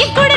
ये